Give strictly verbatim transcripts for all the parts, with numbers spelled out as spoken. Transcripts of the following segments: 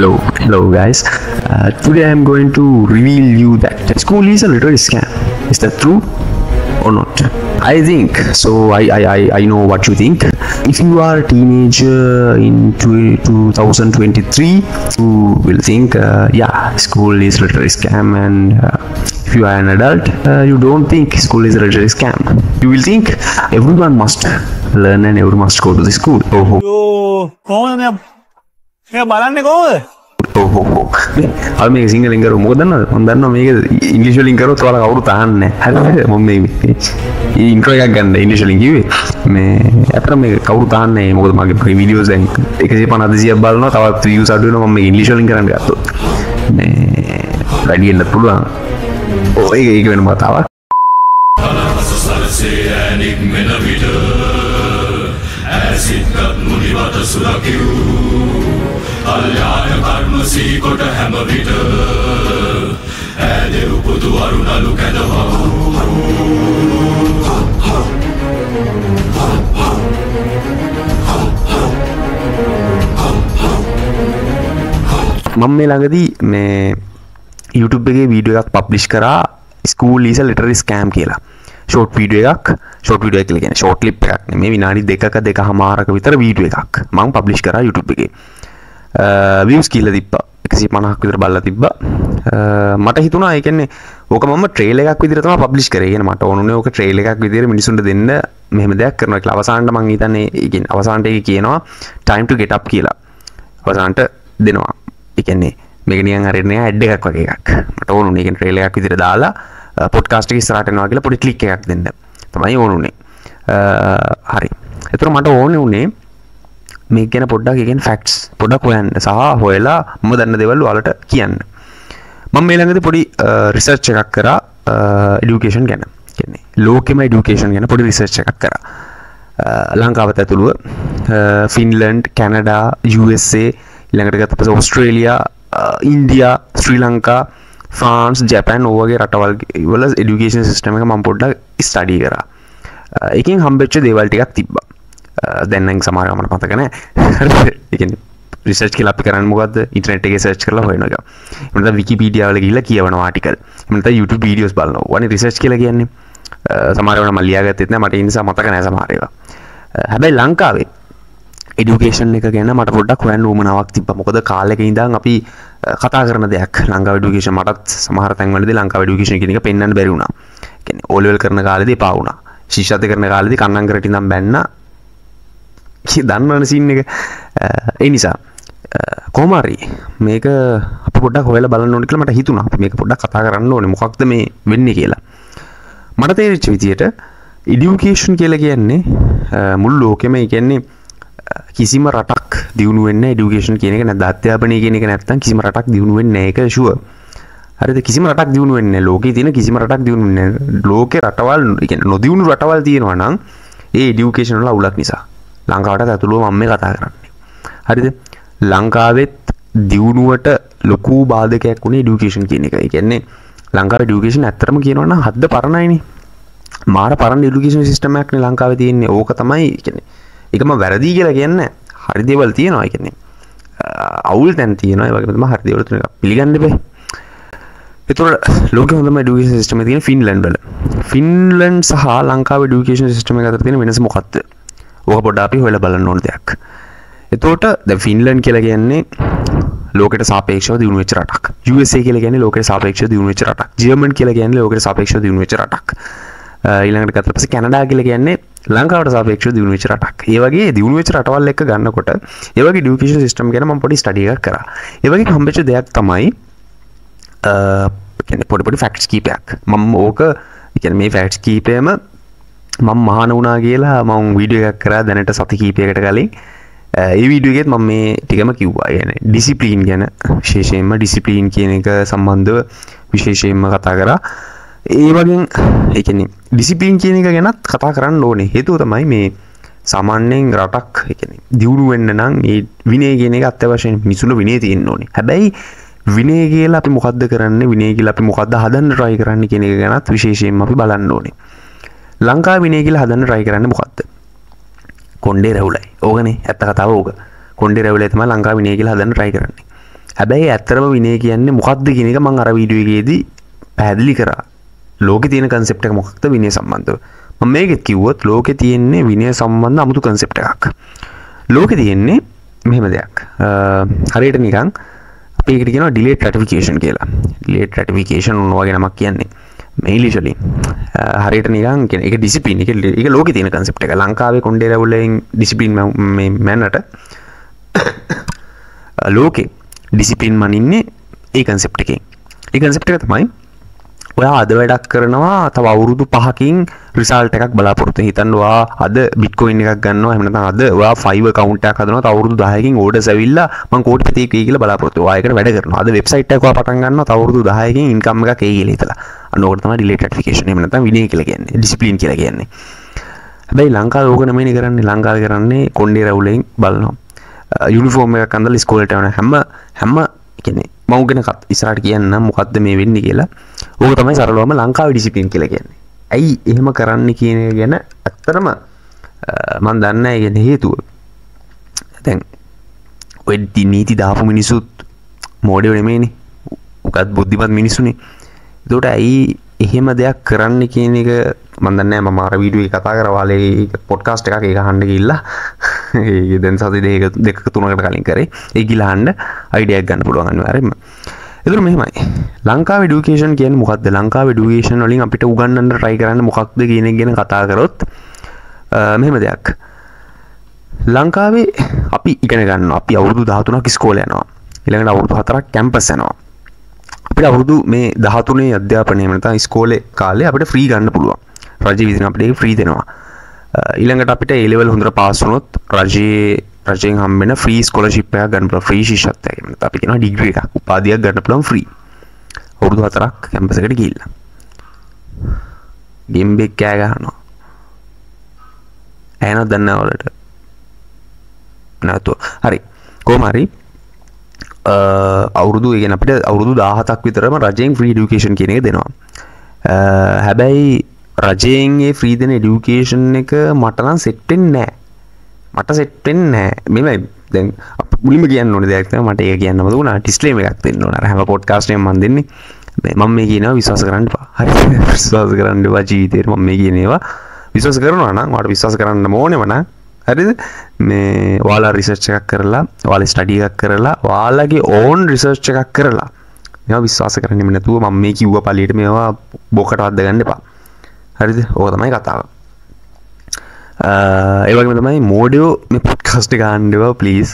hello hello guys, uh, today I am going to reveal you that school is a literary scam. Is that true or not? I think so. I I, I, I know what you think. If you are a teenager in two thousand twenty-three, you will think uh, yeah, school is literary scam, and uh, if you are an adult, uh, you don't think school is a literary scam. You will think everyone must learn and everyone must go to the school. Oh, oh, oh, oh. I'll make a single linger more than on that. No, make it initial linger to our town. Hello, maybe intro again. The initial give me after make our town name or my videos and take a pan at the Ziabal. Not about to use our do not make initial linger and got ready in the program. Oh, even what our Kalyan karma si kota hammer bitter, and you put to Aruna look at the home. Mamma Langadi may YouTube video publish kara school is a literary scam kela. Short video එකක් short video එකක් කියන්නේ short clip එකක් නෙමෙයි විනාඩි දෙකක දෙකමාරක විතර video එකක් මම publish කරා YouTube එකේ views කියලා තිබ්බා එකසිය පනහක් විතර බලලා තිබ්බා මට හිතුණා ඒ කියන්නේ ඕක මම trail එකක් විදිහට තමයි publish කරේ. يعني මට ඕනුනේ ඕක trail එකක් විදිහට මිනිසුන්ට දෙන්න මෙහෙම දෙයක් කරනවා කියලා. අවසානට මම හිතන්නේ ඒ කියන්නේ අවසානට ඒක කියනවා time to get up කියලා. අවසානට දෙනවා. ඒ කියන්නේ මේක නිකන් හරියට නෑ ad එකක් වගේ එකක්. මට ඕනුනේ ඒ කියන්නේ trail එකක් විදිහට දාලා podcast එකේ ඉස්සරහට එනවා කියලා පොඩි click එකක් දෙන්න තමයි ඕනුනේ. හරි. ඒතර මට ඕනේ උනේ මේ ගැන පොඩ්ඩක් ඒ කියන්නේ facts පොඩ්ඩක් හොයන්න සහ හොයලා මම දන්න දේවල් වලට කියන්න. මම මේ ළඟදී පොඩි research එකක් කරා education ගැන. කියන්නේ ලෝකෙම education ගැන පොඩි research එකක් කරා. ලංකාවත් ඇතුළුව Finland, Canada, U S A, ඊළඟට ගත්ත පස්සේ Australia, India, Sri Lanka, France, Japan ඕවගේ රටවල් වල education system එක මම පොඩ්ඩක් study කරා. ඒකෙන් හම්බෙච්ච දේවල් ටිකක් තිබ්බා. Then I'm somewhere on a can I research kill up and what the internet take a search color when I go the Wikipedia like an article and the YouTube videos but no one research kill again somewhere on a Malayaga Titna in some other as a Mario have a Lanka education like again a matter of duck and woman out the Pamoka the car like in the happy Katakarna the Lanka education matter some other thing when the Lanka education getting a pen and Beruna can all will Karnagali the Pauna she shot the Karnagali Kanangret in the Banna දන්නවනේ scene එක. ඒ නිසා කොහොම හරි මේක අපි පොඩ්ඩක් හොයලා බලන්න ඕනේ කියලා මට හිතුණා. අපි මේක පොඩ්ඩක් කතා කරන්න ඕනේ. මොකක්ද මේ වෙන්නේ කියලා. මට තේරිච්ච විදියට education කියලා කියන්නේ මුළු ලෝකෙම ඒ කියන්නේ කිසිම රටක් දියුණු වෙන්නේ නැහැ education කියන එක නැත්නම් අධ්‍යාපනය කියන එක නැත්නම් කිසිම රටක් දියුණු වෙන්නේ නැහැ. ඒක ෂුවර්. හරිද? කිසිම රටක් දියුණු වෙන්නේ නැහැ. ලෝකේ තියෙන කිසිම රටක් දියුණු වෙන්නේ නැහැ. ලෝකේ රටවල් ඒ කියන්නේ නොදියුණු රටවල් තියෙනවා නම් ඒ education වල අවුලක් නිසා. ලංකාවට ඇතුළුව මම මේ කතා කරන්නේ. හරිද? ලංකාවෙත් දියුණුවට ලොකු බාධකයක් වුණේ এডুকেෂන් කියන එක. ඒ කියන්නේ ලංකාවේ এডুকেෂන් ඇත්තටම කියනවා නම් හද්ද පරණයිනේ. මාර පරණ এডুকেෂන් සිස්ටම් එකක් නේ ලංකාවේ තියෙන්නේ. ඕක තමයි කියන්නේ. ඒක මම වැරදි කියලා කියන්නේ නැහැ. හරි දේවල් තියෙනවා. ඒ කියන්නේ අවුල් තැන් තියෙනවා. ඒ වගේම තමයි හරි දේවල් තුන එක පිළිගන්න බෑ. ඒතකොට ලෝකෙ හොඳම এডুকেෂන් සිස්ටම් එක තියෙන ෆින්ලන්ඩ් වල. ෆින්ලන්ඩ් සහ ලංකාවේ এডুকেෂන් සිස්ටම් එක අතර තියෙන වෙනස මොකක්ද? Bodapi, well, a ballon on the act. It thought the Finland Kilagane located Sapexo, the Unwitcher attack. U S A Kilagane locates Sapexo, the Unwitcher attack. German Kilagane locates Sapexo, the Unwitcher attack. Canada Kilagane, Lanka Sapexo, the Unwitcher attack. Evagi, the Unwitcher at all like a gunna cotter. Evagi education system can a study a car. Evagi Humbacher the act Tamai can put a facts keep back. Mum Oka, you can make facts keep him. මම මහාන වුණා කියලා මම video එකක් කරා දැනට සති කීපයකට කලින්. ඒ වීඩියෝ එකෙත් මම මේ ටිකම කිව්වා. يعني ඩිසිප්ලින් ගැන විශේෂයෙන්ම ඩිසිප්ලින් කියන එක සම්බන්ධව විශේෂයෙන්ම කතා කරා. ඒ වගේම ඒ කියන්නේ ඩිසිප්ලින් කියන එක ගැනත් කතා කරන්න ඕනේ. හේතුව තමයි මේ සාමාන්‍යයෙන් රටක් ඒ කියන්නේ දියුණු වෙන්න නම් මේ විනය කියන එක අත්‍යවශ්‍යයි. මිසුළු විනය තියෙන්න ඕනේ. හැබැයි විනය කියලා අපි මොකද්ද කරන්නේ? විනය කියලා අපි මොකද්ද හදන්න try කරන්නේ කියන එක ගැනත් විශේෂයෙන්ම අපි බලන්න ඕනේ. ලංකාව විනය කියලා හදන්න try කරන්නේ මොකද්ද? කොණ්ඩේ රැවුලයි. ඕකනේ ඇත්ත කතාව ඕක. කොණ්ඩේ රැවුලයි තමයි ලංකාව විනය කියලා හදන්න try කරන්නේ. හැබැයි ඇත්තටම විනය කියන්නේ මොකක්ද කියන එක මම අර වීඩියෝ එකේදී පැහැදිලි කරා. ලෝකේ තියෙන concept එක මොකක්ද විනය සම්බන්ධව. මම මේකෙත් කිව්වොත් ලෝකේ තියෙන්නේ විනය සම්බන්ධ 아무තු concept එකක්. ලෝකේ තියෙන්නේ මෙහෙම දෙයක්. හරියට නිකන් අපි ඒකට කියනවා delayed gratification කියලා. Delayed gratification වුණා වගේ නමක් කියන්නේ. Initially, හරියට නිකන් ඒක discipline එක ඒක ලෝකේ තියෙන concept එක. ලංකාවේ කොණ්ඩේ රැවුලෙන් discipline මේ මැනට ලෝකේ discipline මනින්නේ ඒ concept එකෙන්. ඒ concept එක තමයි ඔයා අද වැඩක් කරනවා තව අවුරුදු පහකින් result එකක් බලාපොරොත්තු වෙන. හිතන්න ඔයා අද bitcoin එකක් ගන්නවා එහෙම නැත්නම් අද ඔයා five account එකක් හදනවා තව අවුරුදු දහයකින් orders ඇවිල්ලා මම කෝටි දෙකක් වෙයි කියලා බලාපොරොත්තු වෙනවා. ඒකට වැඩ කරනවා. අද website එකක් ඔයා පටන් ගන්නවා තව අවුරුදු දහයකින් income එකක් එයි කියලා හිතලා. අනෝකට තමයි delayed gratification එහෙම නැත්නම් විනය කියලා කියන්නේ discipline කියලා කියන්නේ. හැබැයි ලංකාවේ ඕක නෙමෙයිනේ කරන්නේ. ලංකාවේ කරන්නේ කොණ්ඩේ රැවුලෙන් බලනවා. යුනිෆෝම් එකක් අඳලා ඉස්කෝලේට යනවා. හැම හැම කියන්නේ මම උගෙන ඉස්සරහට කියන්න මොකද්ද මේ වෙන්නේ කියලා. ඕක තමයි සරලවම ලංකාවේ ඩිසිප්ලින් කියලා කියන්නේ. ඇයි එහෙම කරන්න කියන එක ගැන ඇත්තටම මම දන්නේ නැහැ. ඒ කියන්නේ හේතුව. දැන් ඔය නීති දාපු මිනිසුත් මොඩියෝ නෙමෙයිනේ. උගත් බුද්ධිමත් මිනිසුනේ. ඒකට ඇයි එහෙම දෙයක් කරන්න කියන එක මම දන්නේ නැහැ. මම අර වීඩියෝ එක කතා කරා වාලේ පොඩ්කාස්ට් එකක් ඒක අහන්න ගිහිල්ලා ඒ දැන් සති දෙක දෙක තුනකට කලින් කරේ ඒ ගිහලා අහන්න අයිඩියා ගන්න පුළුවන් අනිවාර්යෙන්ම. ඒතර මෙහෙමයි. ලංකාවේ এডুকেෂන් කියන්නේ මොකක්ද? ලංකාවේ এডুকেෂන් වලින් අපිට උගන්වන්න try කරන්න මොකක්ද කියන එක ගැන කතා කරොත් මෙහෙම දෙයක්. ලංකාවේ අපි ඉගෙන ගන්නවා. අපි අවුරුදු දහතුනක් ඉස්කෝලේ යනවා. ඊළඟට අවුරුදු හතරක් කැම්පස් යනවා. අපිට අවුරුදු මේ දහතුනේ අධ්‍යාපනය නැත්නම් ඉස්කෝලේ කාලේ අපිට free ගන්න පුළුවන්. රජය විසින් අපිට ඒක free දෙනවා. ඊළඟට අපිට A level හොඳට පාස් වුණොත් රජයේ රජයෙන් හම්බෙන free scholarship එකක් ගන්න පුළුවන්. free ශිෂ්‍යත්වයක් එන්න. අපි කියනවා degree එකක්. උපාධියක් ගන්න පුළුවන් free. අවුරුදු හතරක් කැම්පස් එකට ගිහිල්ලා. ගෙම්බෙක් කෑ ගහනවා. ඇනොත් දන්නා වලට. නැතෝ. හරි. කොහොම හරි අවුරුදු ඒ කියන්නේ අපිට අවුරුදු දහහතක් විතරම රජයෙන් free education කියන එක දෙනවා. හැබැයි රජයෙන් ඒ ෆ්‍රී දෙන এডুকেෂන් එක මට නම් සෙට් වෙන්නේ නැහැ. මට සෙට් වෙන්නේ නැහැ. මෙමය දැන් මුලින්ම කියන්න ඕනේ දෙයක් තමයි මට ඒක කියන්නම දුනා ඩිස්ක්ලේමර් එකක් දෙන්න ඕන. අර හැම පොඩ්කාස්ට් එකෙම මම දෙන්නේ. මම මේ කියනවා විශ්වාස කරන්න එපා. හරි. විශ්වාස කරන්න එපා ජීවිතේ. මම මේ කියන ඒවා විශ්වාස කරනවා නම් ඔයාලට විශ්වාස කරන්න ඕනෙම නෑ. හරිද? මේ ඔයාලා රිසර්ච් එකක් කරලා, ඔයාලා ස්ටඩි එකක් කරලා, ඔයාලගේ ඕන් රිසර්ච් එකක් කරලා මේවා විශ්වාස කරන්නෙම නැතුව මම මේ කිව්වා පළියට මේවා බොකට අද්ද ගන්න එපා. හරිද? ඕක තමයි කතාව. ඒ වගේම තමයි මොඩියෝ මේ පොඩ්කාස්ට් එක අහන්න එපා ප්ලීස්.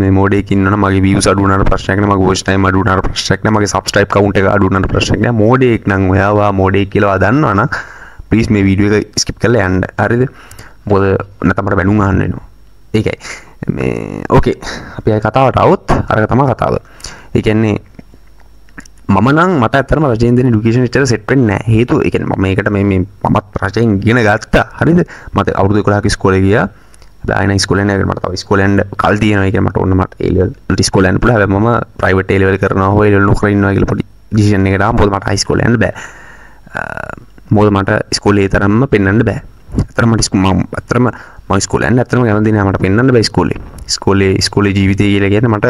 මේ මොඩියෝ එකේ ඉන්නවනම් මගේ views අඩු වුණාට ප්‍රශ්නයක් නෑ. මගේ watch time අඩු වුණාට ප්‍රශ්නයක් නෑ. මගේ subscribe count එක අඩු වුණාට ප්‍රශ්නයක් නෑ. මොඩියෝ එක නම් ඔයාවා මොඩියෝ කියලා දන්නවනම් ප්ලීස් මේ වීඩියෝ එක skip කරලා යන්න. හරිද? මොකද නැත්නම් මට බැනුම් අහන්න වෙනවා. ඒකයි. මේ ඕකේ. අපි ආයි කතාවට આવොත් අරක තමයි කතාව. ඒ කියන්නේ මම නම් මට ඇත්තටම රජයෙන් දෙන এডুকেෂන් එකට සෙට් වෙන්නේ නැහැ. හේතුව ඒ කියන්නේ මම මේකට මේ මේ මමත් රජයෙන් ඉගෙන ගත්තා. හරිද? මට අවුරුදු එකොළහක් ඉස්කෝලේ ගියා. ආයෙ නෑ ඉස්කෝලේ නෑ. මට තව ඉස්කෝලේ යන්න කල් තියෙනවා. ඒ කියන්නේ මට ඕන මට A level ඉස්කෝලේ යන්න පුළුවන්. හැබැයි මම ප්‍රයිවට් A level කරනවා හෝ A level නොකර ඉන්නවා කියලා පොඩි ඩිසිෂන් එකකට ආවම මට හයි ඉස්කෝලේ යන්න බෑ. මොකද මට ඉස්කෝලේ තරම්ම පෙන්වන්න බෑ. ඇත්තටම මට ඉස්කෝලේ මම ඇත්තටම මම ඉස්කෝලේ යන්න ඇත්තටම කැමති නෑ. මට පෙන්වන්න බෑ ඉස්කෝලේ. ඉස්කෝලේ ඉස්කෝලේ ජීවිතය කියලා කියන්නේ මට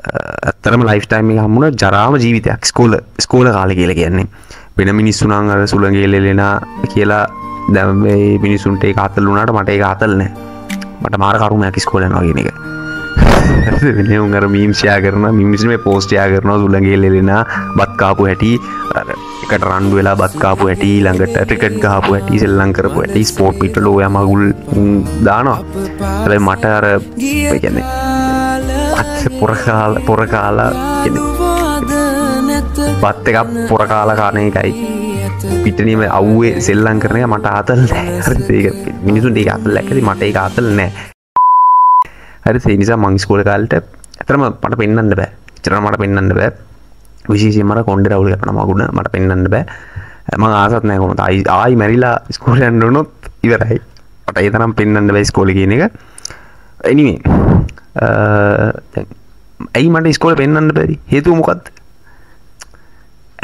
ඇත්තරම ලයිෆ් ටයිම් එක හම්බුණා ජරාම ජීවිතයක්. ස්කෝල ස්කෝල කාලේ කියලා කියන්නේ වෙන මිනිස්සු නම් අර සුලගේ ලෙලෙනා කියලා දැන් මේ මිනිසුන්ට ඒක අතල් වුණාට මට ඒක අතල් නැහැ. මට මාර කරුණාවක් ස්කෝල යනවා කියන එක. වෙන උන් අර මීම් ෂෙයා කරනවා මීම්ස් මේ පෝස්ට් ෂෙයා කරනවා සුලගේ ලෙලෙනා බත් කාපු හැටි අර එකට රන් වෙලා බත් කාපු හැටි ළඟට ක්‍රිකට් ගහපු හැටි සෙල්ලම් කරපු හැටි ස්පෝර්ට් පිටල ඔයා මගුල් දානවා. හැබැයි මට අර ඒ කියන්නේ පොරකාල පොරකාල බත් එකක් පොරකාල කන එකයි පිටනීම අව්වේ සෙල්ලම් කරන එක මට අතල් නැහැ. හරිද? ඒක මිනිසුන්ට ඒක අතල් නැකදී මට ඒක අතල් නැහැ. හරිද? ඒ නිසා මං ඉස්කෝලේ කාලේට අතරම මට පෙන්වන්න බෑ. එච්චරම මට පෙන්වන්න බෑ. විශේෂයෙන්ම අර කොණ්ඩේ රවුල් කරන මගුණ මට පෙන්වන්න බෑ. මං ආසත් නැහැ කොහොමද? ආයි ආයි මැරිලා ඉස්කෝලේ යන්න උනොත් ඉවරයි. මට ඒ තරම් පෙන්වන්න බෑ ඉස්කෝලේ කියන එක. anyway ඇයි මට ස්කෝල පෙන්න්න බැරි හේතුව මොකක්ද?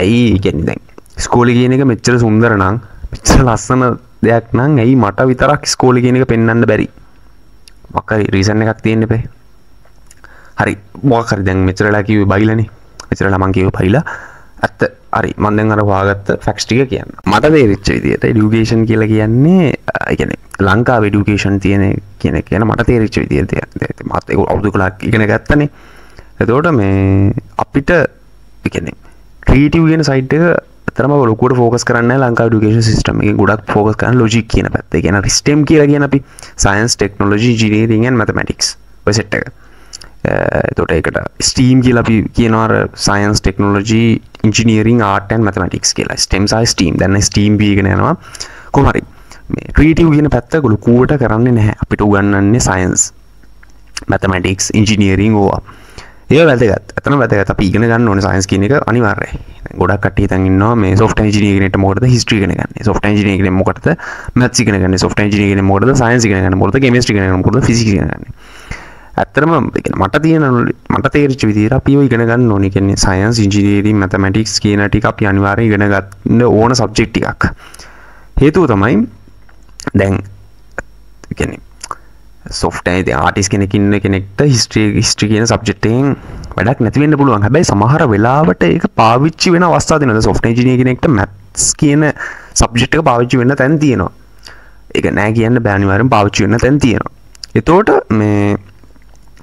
ඇයි ගැනි දැන් ස්කෝලි කියන එක මෙච්චර සුන්දර නං මෙච්චර ලස්සන දෙයක් නං ඇයි මට විතරක් ස්කෝලි කියන එක පෙන්න්න බැරි? මක්කරි රීසන් එකක් තියෙන්න්න පේ. hari walk hari deng mitrala kiu bailani mitrala mang kiu baila at hari mandeng aru wagat facts tiga kian mata deh richai dia education kila kian ni kian Lanka education tiene kian kian mata deh richai dia dia mata itu audio kelak kian katta ni itu orang me apita kian creative kian side deh तरह में लोगों को focus कराना है Lanka education system में गुड़ा focus करना logic की ना पड़ता है कि ना सिस्टम की लगी है ना भी science technology engineering and mathematics वैसे टक्कर तो टाइप का स्टीम की लगी कि ना और science technology engineering art and mathematics की लगी स्टेम साइंस स्टीम देना स्टीम भी एक ना ना कोमारी क्रिएटिव की ना पड़ता है गुड़ कोटा कराने नहीं है अपितो गन्ना ने साइंस मैथमेटिक्स इंजीनियरिंग हुआ ये बातें करते हैं इतना बातें करते हैं तब इग्ने करने उन्हें साइंस की निकाल अनिवार्य है गोड़ा कट्टी तंग इन्हों में सॉफ्टवेयर इंजीनियरिंग ने टमोड़ द हिस्ट्री करने करने सॉफ्टवेयर इंजीनियरिंग ने मोड़ द मैथ्स करने करने सॉफ्टवेयर इंजीनियरिंग ने मोड़ द साइंस करने करने मोड़ द केमिस्ट्री करने करने मोड़ द फिजिक्स करने करने अतः मैं मट्टा तीन मट्टा तेरी चीज़ आप यो इग्ने करने उन्हें करने साइंस इंजीनियरिंग मैथमेटिक्स की ना ठीक आप यानिवारे इग्ने करने ओन सब्जेक्ट टिका हेतु तमाई दें करने software ඉතින් ආටිස්ට් කෙනෙක් ඉන්න කෙනෙක්ට history history කියන subject එකෙන් වැඩක් නැති වෙන්න පුළුවන්. හැබැයි සමහර වෙලාවට ඒක පාවිච්චි වෙන අවස්ථා තියෙනවා. software engineer කෙනෙක්ට maths කියන subject එක පාවිච්චි වෙන්න තැන් තියෙනවා. ඒක නෑ කියන්න බෑ අනිවාර්යෙන් පාවිච්චි වෙන්න තැන් තියෙනවා. එතකොට මේ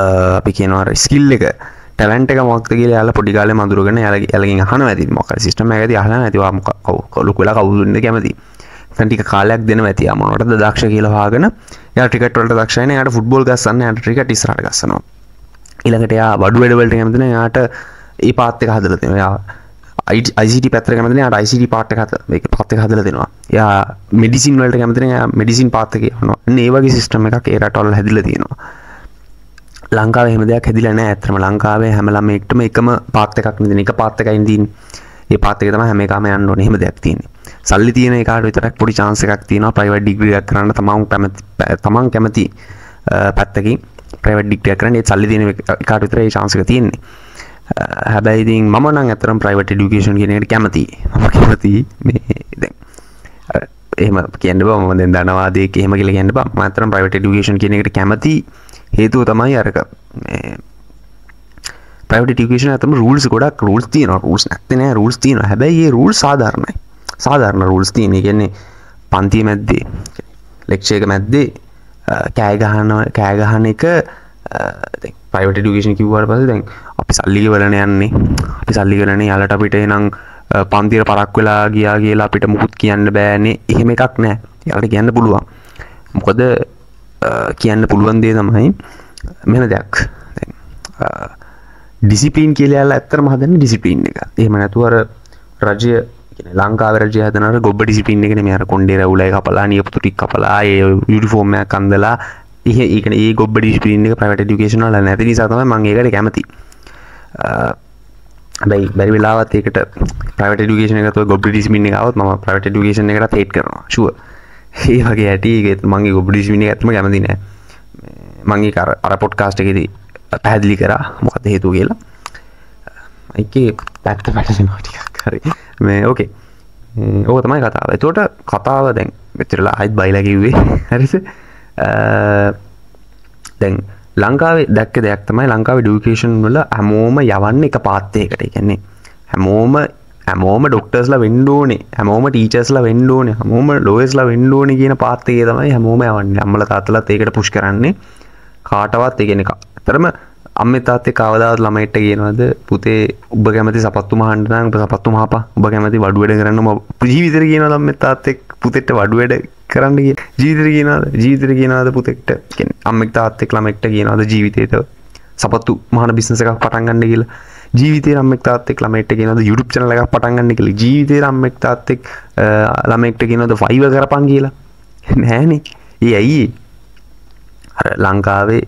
අපි කියනවා ස්කිල් එක ටැලන්ට් එක මොකක්ද කියලා එයාලා පොඩි කාලේම අඳුරගෙන එයාලා එයාලගෙන් අහනවා ඇති මොකක්ද සිස්ටම් එකදී අහලා නැති වා මොකක් ලොකු වෙලා කවුද ඉන්නේ කැමති. ටික කාලයක් දෙනවා ඇති ආමනකට දක්ෂ කියලා හොයාගෙන එයා ක්‍රිකට් වලට දක්ෂයි නේ එයාට ෆුට්බෝල් ගස්සන්න එයාට ක්‍රිකට් ඉස්සරහට ගස්සනවා ඊළඟට එයා බඩු වැඩ වලට කැමති නේ එයාට ඒ පාත් එක හදලා දෙනවා එයා I C T පැත්තට කැමති නේ එයාට I C T පාත් එක හද මේක පාත් එක හදලා දෙනවා එයා මෙඩිසින් වලට කැමති නේ එයා මෙඩිසින් පාත් එක යවනවා අන්න ඒ වගේ සිස්ටම් එකක් ඒ රටවල හැදිලා තියෙනවා ලංකාවේ එහෙම දෙයක් හැදිලා නැහැ ඇත්තටම ලංකාවේ හැම ළමයෙක්ටම එකම පාත් එකක් නෙදින එක පාත් එකකින් දින් ඒ පාත් එක තමයි හැම එකම යන්න ඕනේ එහෙම දෙයක් තියෙනවා සල්ලි තියෙන එකට විතරක් පොඩි chance එකක් තියෙනවා ප්‍රයිවට් ඩිග්‍රී එකක් කරන්න තමන් කැමති තමන් කැමති පැත්තකින් ප්‍රයිවට් ඩිග්‍රී එකක් කරන්න ඒ සල්ලි තියෙන එකට විතර ඒ chance එක තියෙන්නේ. හැබැයි ඉතින් මම නම් අතරම ප්‍රයිවට් এডুকেෂන් කියන එකට කැමතියි. මම කැමතියි මේ දැන් එහෙම කියන්න බෑ මම දැන් ධනවාදීක එහෙම කියලා කියන්න බෑ. මම අතරම ප්‍රයිවට් এডুকেෂන් කියන එකට කැමතියි. හේතුව තමයි අරක මේ ප්‍රයිවට් এডুকেෂන් අතරම rules ගොඩක් rules තියෙනවා. rules නැත්තේ නෑ rules තියෙනවා. හැබැයි මේ rules සාධාරණයි. साधारण रूल्स तीन ही किन्हें पांती में दे लेक्चर के में दे क्या है कहाना क्या है कहाने का देख प्राइवेट एजुकेशन की बार बात देख आप साली के वाले ने यानी आप साली के वाले ने यार टापीटे नंग पांती रे पराकुला गिया गिया लापीटे मुकुट किया ने बैने ये में काक ने यार किया ने पुलवा मुकद किया ने पुलवन दे तमाही मैंने देख डिसिप्लिन के लिए यार इतना महादन डिसिप्लिन निका ये मैंने तो हर राज्य ලංකාව රජය හදනකොට ගොබ්බ ඩිසිප්ලින් එකනේ මේ අර කොණ්ඩේ රැවුලා එක කපලා නියපොතු ටික කපලා ඒ යුනිෆෝම් එකක් අඳලා ඉහ ඒ කියන්නේ ඒ ගොබ්බ ඩිසිප්ලින් එක ප්‍රයිවට් এডুকেෂන් වල නැති නිසා තමයි මම ඒකට කැමති. හැබැයි බැරි වෙලාවත් ඒකට ප්‍රයිවට් এডুকেෂන් එකත් ඔය ගොබ්බ ඩිසිප්ලින් එක આવොත් මම ප්‍රයිවට් এডুকেෂන් එකටත් හේට් කරනවා. ෂුවර්. ඒ වගේ ඇටි ඒක මම ඒ ගොබ්බ ඩිසිප්ලින් එක ඇත්තම කැමති නෑ. මම ඒක අර අර පොඩ්කාස්ට් එකේදී පැහැදිලි කරා මොකද හේතුව කියලා. ඒකේ පැත්ත පැටලෙනවා ටිකක් හරි මේ ඕකේ ඕක තමයි කතාව. එතකොට කතාව දැන් මෙච්චරලා ආයිත් බයිලා කිව්වේ හරිද? දැන් ලංකාවේ දැක්ක දෙයක් තමයි ලංකාවේ এডুকেෂන් වල හැමෝම යවන්නේ එක පාත් එකකට. ඒ කියන්නේ හැමෝම හැමෝම ડોක්ටර්ස්ලා වෙන්න ඕනේ. හැමෝම ටීචර්ස්ලා වෙන්න ඕනේ. හැමෝම ලෝයර්ස්ලා වෙන්න ඕනේ කියන පාත් එකේ තමයි හැමෝම යවන්නේ. අම්මලා තාත්තලාත් ඒකට පුෂ් කරන්නේ. කාටවත් ඒ කියන්නේ අතරම අම්මේ තාත්තේ කවදාවත් ළමයිට කියනවාද පුතේ ඔබ කැමති සපත්තු මහන්න නම් ඔබ සපත්තු මහපන්. ඔබ කැමති වඩු වැඩ කරන්න ඔබ ජීවිතේට කියනවාද අම්මේ තාත්තේ පුතේට වඩු වැඩ කරන්න කියලා. ජීවිතේට කියනවාද ජීවිතේට කියනවාද පුතේට කියන්නේ අම්මේ තාත්තේ ළමයිට කියනවාද ජීවිතේට සපත්තු මහන බිස්නස් එකක් පටන් ගන්න කියලා. ජීවිතේට අම්මේ තාත්තේ ළමයිට කියනවාද YouTube channel එකක් පටන් ගන්න කියලා. ජීවිතේට අම්මේ තාත්තේ ළමයිට කියනවාද Fiverr කරපන් කියලා. නෑනේ. ඒ ඇයි? අර ලංකාවේ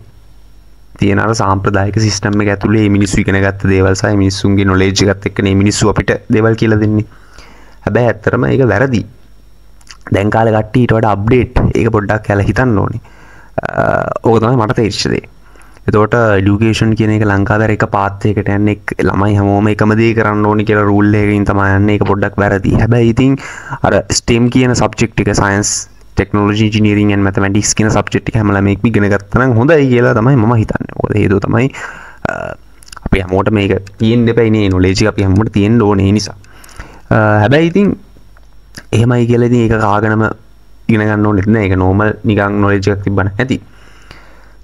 තියෙන අර සාම්ප්‍රදායික සිස්ටම් එක ඇතුලේ මේ මිනිස්සු ඉගෙන ගත්ත දේවල් සහ මිනිස්සුන්ගේ knowledge එකත් එක්ක නේ මිනිස්සු අපිට දේවල් කියලා දෙන්නේ. හැබැයි ඇත්තටම ඒක වැරදි. දැන් කාලේ කට්ටිය ඊට වඩා අප්ඩේට් ඒක පොඩ්ඩක් කියලා හිතන්න ඕනේ. ඕක තමයි මට තේරිච්ච දේ. එතකොට এডুকেෂන් කියන එක ලංකාවේ එක පාත් එකකට යන එක ළමයි හැමෝම එකම දේ කරන්න ඕනේ කියලා රූල් එකකින් තමයි යන්නේ. ඒක පොඩ්ඩක් වැරදි. හැබැයි ඉතින් අර STEM කියන සබ්ජෙක්ට් එක science, technology, engineering and mathematics කියන සබ්ජෙක්ට් එක හැම ළමෙක් ඉගෙන ගත්තා නම් හොඳයි කියලා තමයි මම හිතන්නේ. මොකද හේතුව තමයි අපි හැමෝටම මේක තියෙන්න එපා ඉන්නේ knowledge එක අපි හැමෝටම තියෙන්න ඕනේ නිසා. හැබැයි ඉතින් එහෙමයි කියලා ඉතින් ඒක කාගෙනම ඉගෙන ගන්න ඕනෙත් නෑ. ඒක normal නිකන් knowledge එකක් තිබ්බනම් ඇති.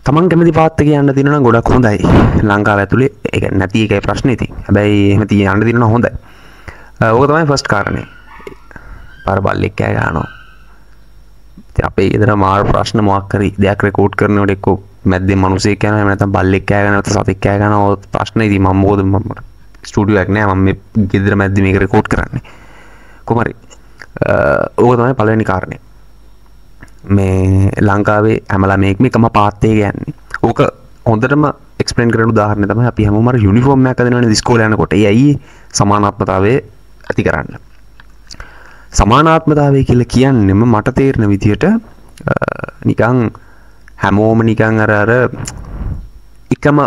තමන් කැමති පාත් එක යන්න දිනන ගොඩක් හොඳයි ලංකාව ඇතුලේ ඒක නැති එකයි ප්‍රශ්නේ ඉතින්. හැබැයි එහෙම තියන්න දිනන හොඳයි. ඕක තමයි ෆස්ට් කාරණේ. පාර බල්ලෙක් කෑ ගන්නවා. ඉතින් අපේ ඊතර මාර ප්‍රශ්න මොකක් හරි දෙයක් රෙකෝඩ් කරනකොට එක්ක මැද්දේ මිනිහෙක් යනවා එහෙම නැත්නම් බල්ලෙක් කෑ ගන්නවා නැත්නම් සතෙක් කෑ ගන්නවා ඕක ප්‍රශ්නේ. ඉතින් මම මොකද මම ස්ටුඩියෝ එකක් නෑ මම මේ ඊතර මැද්දේ මේක රෙකෝඩ් කරන්නේ. කොහොම හරි ඕක තමයි පළවෙනි කාරණේ. මේ ලංකාවේ හැමලා මේකම එකම පාත් එක යන්නේ. ඕක හොඳටම එක්ස්ප්ලেইন කරන උදාහරණය තමයි අපි හැමෝම අර යුනිෆෝම් එකක් අදිනවනේ ඉස්කෝලේ යනකොට. ඒ ඇයි සමානාත්මතාවය ඇති කරන්න. සමානාත්මතාවය කියලා කියන්නේම මට තේරෙන විදිහට නිකන් හැමෝම නිකන් අර අර එකම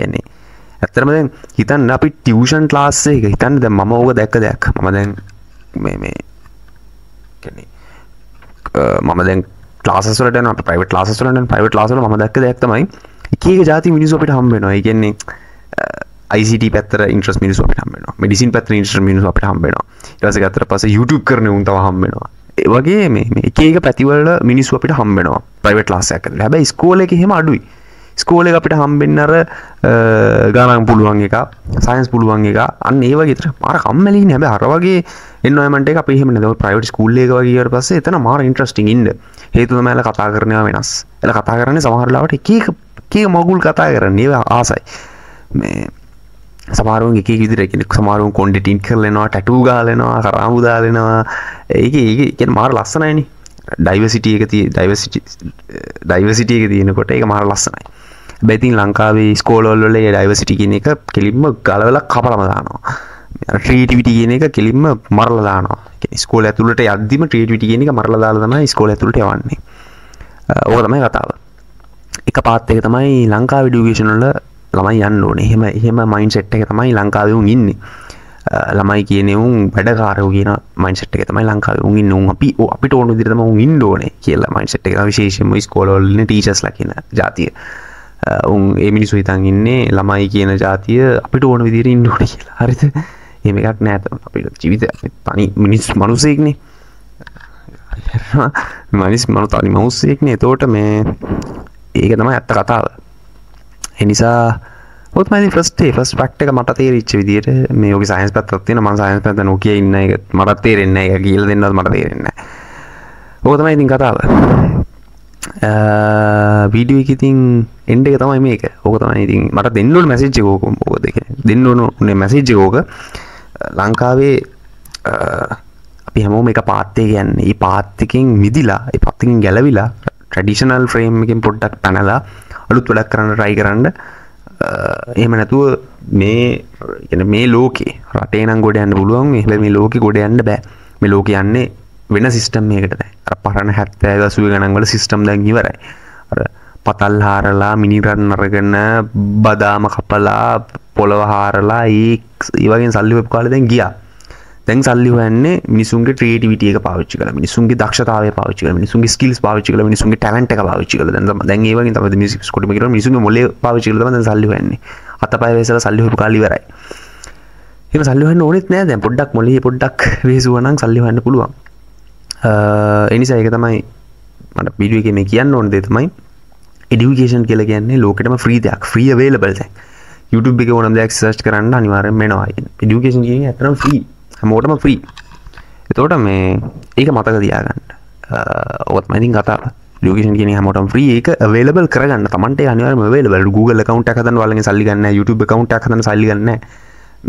يعني ඇත්තටම දැන් හිතන්න අපි ටියුෂන් ක්ලාස් එක හිතන්න දැන් මම ඕක දැක්ක දෙයක්. මම දැන් මේ මේ يعني මම දැන් ක්ලාසස් වලට යනවා ප්‍රයිවට් ක්ලාසස් වලට යනවා ප්‍රයිවට් ක්ලාස් වල මම දැක්ක දෙයක් තමයි එක එක જાති මිනිස්සු අපිට හම්බ වෙනවා. ඒ කියන්නේ I C T පැත්තට ඉන්ට්‍රස්ට් මිනිස්සු අපිට හම්බ වෙනවා. මෙඩිසින් පැත්තට ඉන්ට්‍රස්ට් මිනිස්සු අපිට හම්බ වෙනවා. ඊට පස්සේ ගත්තට පස්සේ YouTube කරන උන් තව හම්බ වෙනවා. ඒ වගේ මේ මේ එක එක පැති වල මිනිස්සු අපිට හම්බ වෙනවා ප්‍රයිවට් ක්ලාස් එකක් ඇතුළේ. හැබැයි ස්කෝල් එකේ එහෙම අඩුයි. ස්කෝල් එක අපිට හම්බෙන්නේ අර ගණන් පුළුවන් එක, සයන්ස් පුළුවන් එක, අන්න ඒ වගේ විතර. අර කම්මැලි ඉන්නේ. හැබැයි අර වගේ එන්වයරන්මන්ට් එක අපි එහෙම නේද ප්‍රයිවට් ස්කූල් එක වගේ ඊට පස්සේ එතන මාර ඉන්ට්‍රස්ටිං ඉන්න හේතුව තමයි එලා කතා කරනවා වෙනස්. එලා කතා කරන්නේ සමහර ලාවට එක එක එක එක මගුල් කතා කරන්නේ. ඒක ආසයි. මේ සමහරුන් එක එක විදිහට කියන්නේ සමහරුන් කොන්ඩිටින් කරලා එනවා, ටැටූ ගාලා එනවා, කරාමු දාලා එනවා. ඒක ඒක කියන්නේ මාර ලස්සනයිනේ. ඩයිවර්සිටි එක තියෙ ඩයිවර්සිටි ඩයිවර්සිටි එක තියෙනකොට ඒක මාර ලස්සනයි. හැබැයි ඉතින් ලංකාවේ ස්කෝල් වල ඒ ඩයිවර්සිටි කියන එක කෙලින්ම ගලවලා කපලම දානවා. ක්‍රියේටිවිටි කියන එක කෙලින්ම මරලා දානවා. ඉස්කෝල ඇතුළට යද්දිම ක්‍රියේටිවිටි කියන එක මරලා දාලා තමයි ඉස්කෝල ඇතුළට යවන්නේ. ඕක තමයි කතාව. එක පාත් එක තමයි ලංකාව এডুকেෂන් වල ළමයි යන්න ඕනේ. එහෙම එහෙම මයින්ඩ් සෙට් එක තමයි ලංකාවේ උන් ඉන්නේ. ළමයි කියන්නේ උන් වැඩකාරයෝ කියන මයින්ඩ් සෙට් එක තමයි ලංකාවේ උන් ඉන්නේ. උන් අපි අපිට ඕන විදිහට තමයි උන් ඉන්න ඕනේ කියලා මයින්ඩ් සෙට් එක තමයි විශේෂයෙන්ම ඉස්කෝල වල ඉන්න ටීචර්ස්ලා කියන જાතිය. උන් ඒ මිනිස්සු හිතන් ඉන්නේ ළමයි කියන જાතිය අපිට ඕන විදිහට ඉන්න ඕනේ කියලා. හරිද? එහෙම එකක් නෑ. අපේ ජීවිතය තනි මිනිස් මනුස්සයෙක්නේ. මිනිස් මනු තනි මනුස්සයෙක්නේ. එතකොට මේ ඒක තමයි ඇත්ත කතාව. ඒ නිසා ඔත් මම ෆස්ට් ඒ ෆස්ට් ෆැක්ට් එක මට තේරිච්ච විදිහට මේ ඔගේ සයන්ස් පැත්තක් තියෙනවා. මම සයන්ස් පැත්ත නොකිය ඉන්න එක මට තේරෙන්නේ නෑ. ඒක කියලා දෙන්නවත් මට තේරෙන්නේ නෑ. ඕක තමයි ඉතින් කතාව. වීඩියෝ එකේ ඉතින් එන්ඩ් එක තමයි මේක. ඕක තමයි ඉතින් මට දෙන්න ඕන මැසේජ් එක ඕක. ඕක දෙක දෙන්න ඕනේ මැසේජ් එක ඕක. ලංකාවේ අපි හැමෝම එක පාත් එක යන්නේ. මේ පාත් එකෙන් මිදිලා, මේ පාත් එකෙන් ගැලවිලා ට්‍රැඩිෂනල් ෆ්‍රේම් එකෙන් පොඩ්ඩක් පැනලා අලුත් වැඩක් කරන්න try කරන්න. එහෙම නැතුව මේ يعني මේ ලෝකේ රටේ නම් ගොඩ යන්න පුළුවන්. හැබැයි මේ ලෝකේ ගොඩ යන්න බෑ. මේ ලෝකේ යන්නේ වෙන සිස්ටම් එකකට දැන්. අර පරණ හැත්තෑ අසූවේ ගණන් වල සිස්ටම් දැන් ඉවරයි. අර පතල් හාරලා, මිනි රන් අරගෙන, බදාම කපලා, පොළව හාරලා ඒ වගේ සල්ලි වෙබ් කාලේ දැන් ගියා. දැන් සල්ලි හොයන්නේ මිනිසුන්ගේ ක්‍රියේටිවිටි එක පාවිච්චි කරලා, මිනිසුන්ගේ දක්ෂතාවය පාවිච්චි කරලා, මිනිසුන්ගේ ස්කිල්ස් පාවිච්චි කරලා, මිනිසුන්ගේ ටැලන්ට් එක පාවිච්චි කරලා. දැන් දැන් ඒ වගේ තමයි මිනිස්සු කොටිම කියලා මිනිසුන්ගේ මොලේ පාවිච්චි කරලා තමයි දැන් සල්ලි හොයන්නේ. අතපය වේසලා සල්ලි හොයපු කාලේ ඉවරයි. එහෙම සල්ලි හොයන්න ඕනෙත් නෑ දැන්. පොඩ්ඩක් මොලේ පොඩ්ඩක් වේසුවා නම් සල්ලි හොයන්න පුළුවන්. අ ඒ නිසා ඒක තමයි මට වීඩියෝ එකේ මේ කියන්න ඕන දේ තමයි education කියලා කියන්නේ ලෝකෙටම free දෙයක්, free available දෙයක්. YouTube එකේ ඕනම දෙයක් search කරන්න අනිවාර්යයෙන්ම එනවා. Education කියන්නේ ඇත්තටම free. හැමෝටම free. එතකොට මේ ඒක මතක තියාගන්න. ඔකත් මම ඉතින් කතාව. Education කියන්නේ හැමෝටම free. ඒක available කරගන්න. Tamante අනිවාර්යයෙන්ම available. Google account එකක් හදන්න ඔයාලගෙන් සල්ලි ගන්න නැහැ. YouTube account එකක් හදන්න සල්ලි ගන්න නැහැ.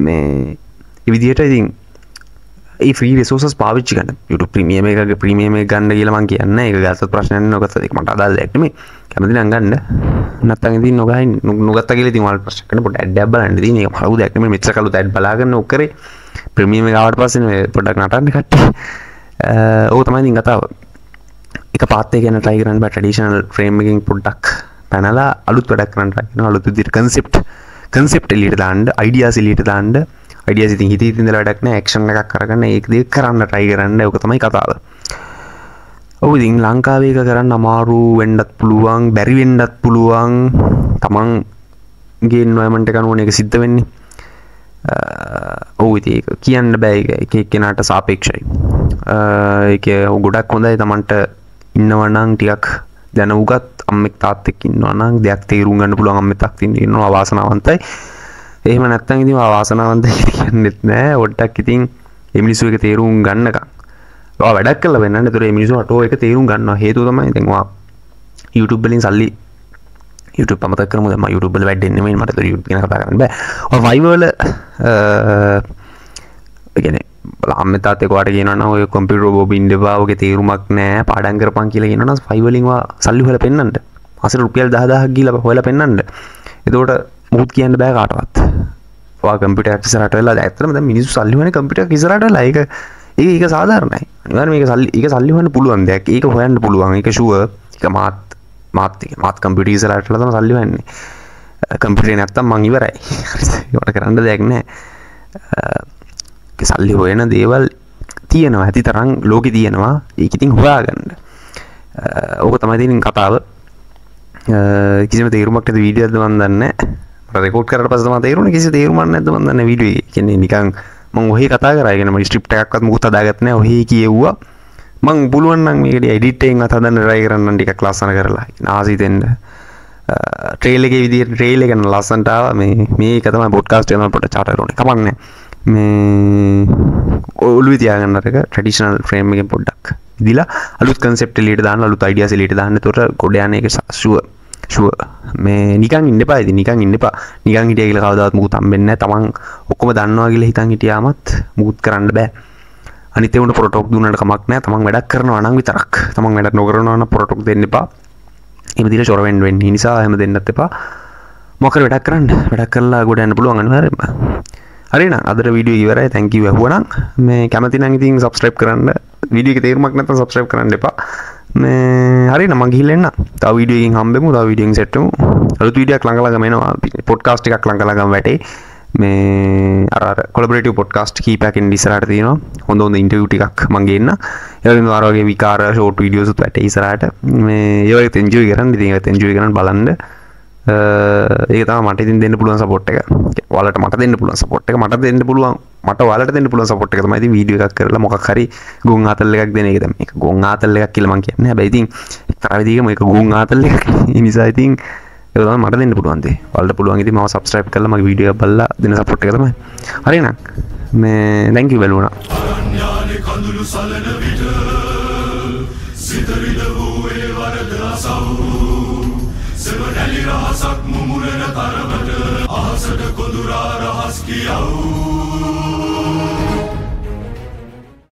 මේ මේ විදිහට ඉතින් ඒ free resources පාවිච්චි කරන්න YouTube premium එකගේ premium එක ගන්න කියලා මම කියන්නේ. ඒක ගත්තත් ප්‍රශ්නයක් නෑ. ඔකත් ඒක මට අදාළ දෙයක් නෙමෙයි. කැමති නම් ගන්න. නැත්නම් ඉතින් නොගහින් නොගත්තා කියලා ඉතින් ඔයාලට ප්‍රශ්න කරන්න. පොඩ්ඩ ඇඩ් එකක් බලන්න. ඉතින් ඒක හරි දෙයක් නෙමෙයි. මෙච්චර කලොත් ඇඩ් බලාගෙන ඔක් කරේ. Premium එක ආවට පස්සේ මේ පොඩ්ඩක් නටන්න කට්ටිය. ඕක තමයි ඉතින් කතාව. එක පාත් එක යන try කරන්න බෑ traditional frame එකකින් පොඩ්ඩක් පැනලා අලුත් වැඩක් කරන්න try කරනවා. අලුත් විදිහට concept concept එළියට දාන්න, ideas එළියට දාන්න. Ideas ඉතින් හිතේ ඉඳලා වැඩක් නැහැ action එකක් කරගන්න ඒක දෙක කරන්න try කරන්න ඒක තමයි කතාව. ඔව් ඉතින් ලංකාවේ එක කරන්න අමාරු වෙන්නත් පුළුවන් බැරි වෙන්නත් පුළුවන් තමන් ගේ environment එක අනුව මේක සිද්ධ වෙන්නේ. ඔව් ඉතින් ඒක කියන්න බෑ ඒක එක එක්කෙනාට සාපේක්ෂයි. ඒක ගොඩක් හොඳයි තමන්ට ඉන්නවා නම් ටිකක් දැන උගත් අම්මෙක් තාත්තෙක් ඉන්නවා නම් දෙයක් තේරුම් ගන්න පුළුවන් අම්මෙක් තින්න ඉන්නවා වාසනාවන්තයි. එහෙම නැත්නම් ඉතින් වාසනාවන්තයි කියන්නෙත් නෑ ඔට්ටක් ඉතින් මේ මිනිස්සු එක තේරුම් ගන්නකම් ඔයා වැඩක් කරලා වෙන්න නේද? ඒතර මේ මිනිස්සු අටෝ එක තේරුම් ගන්නවා හේතුව තමයි දැන් ඔයා YouTube වලින් සල්ලි YouTube අමතක කරමු දැන් මම YouTube වල වැඩෙන්නේ නෙමෙයි මට YouTube ගැන කතා කරන්න බෑ. ඔය Viber වල ඒ කියන්නේ අම්මේ තාත්තේ කොහට කියනවා නම් ඔය කම්පියුටර් බෝබ ඉන්න එපා ඔගේ තේරුමක් නෑ පාඩම් කරපන් කියලා කියනවා නම් Viber වලින් ඔයා සල්ලි හොයලා පෙන්නන්න. මාසෙට රුපියල් දහදාහක් ගිහලා හොයලා පෙන්නන්න. එතකොට මුත් කියන්න බෑ කාටවත්. ඔයා කම්පියුටර් එකක් ඉස්සරහට වෙලා ඇත්තටම දැන් මිනිස්සු සල්ලි හොයන කම්පියුටර් එක ඉස්සරහට වෙලා ඒක ඒක ඒක සාධාරණයි. අනිවාර්යයෙන්ම මේක සල්ලි ඒක සල්ලි හොයන්න පුළුවන් දෙයක්. ඒක හොයන්න පුළුවන්. ඒක ෂුවර්. ඒක මාත් මාත් එක මාත් කම්පියුටර් ඉස්සරහට වෙලා තමයි සල්ලි හොයන්නේ. කම්පියුටරේ නැත්තම් මං ඉවරයි. ඒකට කරන්න දෙයක් නැහැ. ඒක සල්ලි හොයන දේවල් තියෙනවා. ඇති තරම් ලෝකේ තියෙනවා. ඒක ඉතින් හොයාගන්න. ඕක තමයි තියෙන කතාව. කිසිම තේරුමක් නැති වීඩියෝද මන් දන්නේ නැහැ. රෙකෝඩ් කරලා පස්සේ තමයි තේරුණේ කිසි තේරුමක් නැද්ද මන් දන්නේ වීඩියෝ එකේ. කියන්නේ නිකන් මම ඔහේ කතා කරා. ඒ කියන්නේ මම ස්ක්‍රිප්ට් එකක්වත් මොකුත් හදාගත්තේ නැහැ. ඔහේ කියෙව්වා. මම පුළුවන් නම් මේක එඩිට් එකෙන් අත හදන්න try කරන්න ටිකක් ලස්සන කරලා. ඒ කියන්නේ ආසී දෙන්න. ට්‍රේල් එකේ විදියට ට්‍රේල් එක ගන්න ලස්සනට ආවා. මේ මේක තමයි පොඩ්කාස්ට් එකේ මම පොඩ්ඩක් chart කරන්නේ. කමන්නේ. මේ ඔළුවේ තියාගන්න අර එක ට්‍රැඩිෂනල් ෆ්‍රේම් එකෙන් පොඩ්ඩක් ඉදිලා අලුත් concept එළියට දාන්න අලුත් ideas එළියට දාන්න. ඒතකොට ගොඩ යන එක sure. ෂුවර් මේ නිකන් ඉන්න එපා ඉතින් නිකන් ඉන්න එපා නිකන් හිටිය කියලා කවදාවත් මුකුත් හම්බෙන්නේ නැහැ තමන් ඔක්කොම දන්නවා කියලා හිතන් හිටියාමත් මුකුත් කරන්න බෑ අනිත් ඒකට ප්‍රොටොක් දුන්නාට කමක් නැහැ තමන් වැඩක් කරනවා නම් විතරක් තමන් වැඩක් නොකරනවා නම් ප්‍රොටොක් දෙන්න එපා එහෙම දිලා ෂොර වෙන්න වෙන්නේ නිසා එහෙම දෙන්නත් එපා මොකද වැඩක් කරන්න වැඩක් කරලා ගොඩ යන්න පුළුවන් අනිවාර්යෙන්ම හරි නේද අදට වීඩියෝ එක ඉවරයි thank you ඇහුවනම් මේ කැමති නම් ඉතින් subscribe කරන්න වීඩියෝ එකේ තේරුමක් නැත්නම් subscribe කරන්න එපා මේ හරි නම මං ගිහිල්ලා එන්න. තව වීඩියෝ එකකින් හම්බෙමු. තව වීඩියෝ එකකින් සෙට් වෙමු. අලුත් වීඩියක් ළඟ ළඟම එනවා. පොඩ්කාස්ට් එකක් ළඟ ළඟම වැටේ. මේ අර අර කොලබොරේටිව් පොඩ්කාස්ට් කීපයක් ඉන්න ඉස්සරහට තියෙනවා. හොඳ හොඳ ඉන්ටර්විව් ටිකක් මං ගේන්න. ඒ වගේම අර වගේ විකාර ෂෝට් වීඩියෝස් උත් වැටේ ඉස්සරහට. මේ ඒ වගේ එන්ජොයි කරන්න. ඉතින් ඒවත් එන්ජොයි කරන්න බලන්න. ඒක තමයි මට ඉතින් දෙන්න පුළුවන් සපෝට් එක. ඔයාලට මට දෙන්න පුළුවන් සපෝට් එක. මට දෙන්න පුළුවන් මට ඔයාලට දෙන්න පුළුවන් සපෝට් එක තමයි ඉතින් වීඩියෝ එකක් කරලා මොකක් හරි ගොන් ආතල් එකක් දෙන එක. දැන් මේක ගොන් ආතල් එකක් කියලා මම කියන්නේ. හැබැයි ඉතින් තර විදිහක මේක ගොන් ආතල් එකක්. ඒ නිසා ඉතින් ඒක තමයි මට දෙන්න පුළුවන් දේ. ඔයාලට පුළුවන් ඉතින් මාව subscribe කරලා මගේ වීඩියෝ එක බලලා දෙන සපෝට් එක තමයි. හරි නං. මේ thank you බැලුණා. ඥානේ කඳුළු සලන විට සිතරිද වූයේ වරදා සවු සෙවණැලි රහසක් මුමුණන තරමට අහසට කොඳුරා රහස් කියවූ